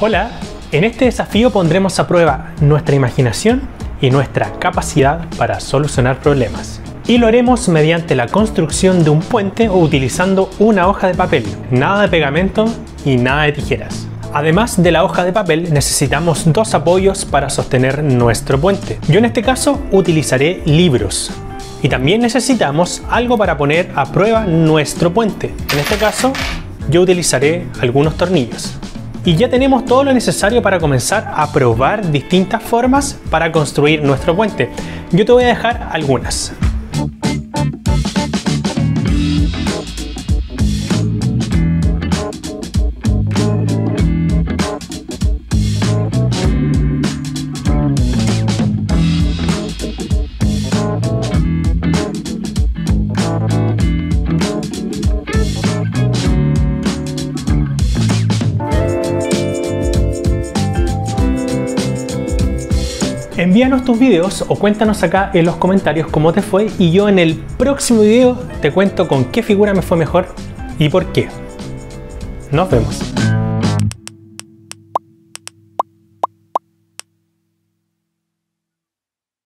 Hola, en este desafío pondremos a prueba nuestra imaginación y nuestra capacidad para solucionar problemas. Y lo haremos mediante la construcción de un puente o utilizando una hoja de papel, nada de pegamento y nada de tijeras. Además de la hoja de papel, necesitamos dos apoyos para sostener nuestro puente. Yo en este caso utilizaré libros. Y también necesitamos algo para poner a prueba nuestro puente. En este caso, yo utilizaré algunos tornillos. Y ya tenemos todo lo necesario para comenzar a probar distintas formas para construir nuestro puente. Yo te voy a dejar algunas. Envíanos tus videos o cuéntanos acá en los comentarios cómo te fue y yo en el próximo video te cuento con qué figura me fue mejor y por qué. Nos vemos.